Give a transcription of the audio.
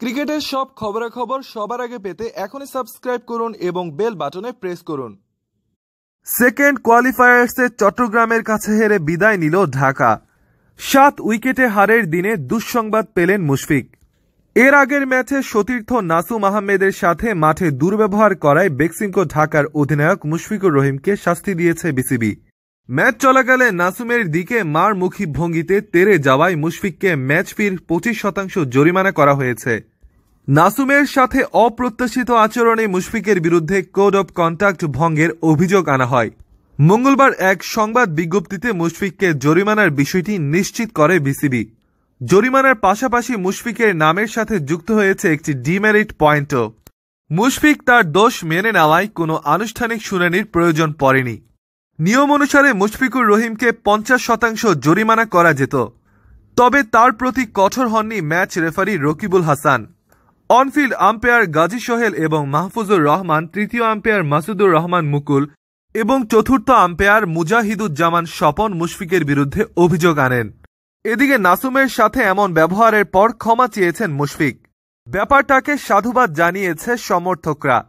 ক্রিকেটের সব খবরাখবর সবার আগে পেতে এখনই সাবস্ক্রাইব করুন এবং বেল বাটনে প্রেস করুন। সেকেন্ড কোয়ালিফায়ার্সে চট্টগ্রামের কাছে হেরে বিদায় নিল ঢাকা। 7 উইকেটে হারের দিনে দুঃসংবাদ পেলেন মুশফিক। এর আগের ম্যাচে সতীর্থ নাসুম আহমেদের সাথে মাঠে দুর্ব্যবহার করায় বেক্সিমকো ঢাকার অধিনায়ক মুশফিকুর রহিমকে শাস্তি দিয়েছে বিসিবি। ম্যাচ চলাকালে নাসুমের দিকে মারমুখী ভঙ্গিতে তেড়ে যাওয়ায় মুশফিককে ম্যাচ ফির 25% জরিমানা করা হয়েছে। নাসুমের সাথে অপ্রত্যাশিত আচরণে মুশফিকের বিরুদ্ধে কোড অব কন্ডাক্ট ভঙ্গের অভিযোগ আনা হয়। মঙ্গলবার এক সংবাদ বিজ্ঞপ্তিতে মুশফিককে জরিমানার বিষয়টি নিশ্চিত করে বিসিবি। জরিমানার পাশাপাশি মুশফিকের নামের সাথে যুক্ত হয়েছে একটি ডিমেরিট পয়েন্টও। মুশফিক তার দোষ মেনে নেওয়ায় কোনো আনুষ্ঠানিক শুনানির প্রয়োজন পড়েনি। নিয়ম অনুসারে মুশফিকুর রহিমকে 50% জরিমানা করা যেত, তবে তার প্রতি কঠোর হননি match referee Rakibul Hasan. On field umpire Gazi Sohel এবং মাহফুজুর রহমান, তৃতীয় আম্পায়ার মাসুদুর রহমান মুকুল এবং চতুর্থ আম্পায়ার মুজাহিদুল জামান স্বপন মুশফিকের বিরুদ্ধে অভিযোগ আনেন। এদিকে নাসুমের সাথে এমন ব্যবহারের পর ক্ষমা চেয়েছেন মুশফিক। ব্যাপারটাকে সাধুবাদ জানিয়েছে সমর্থকরা।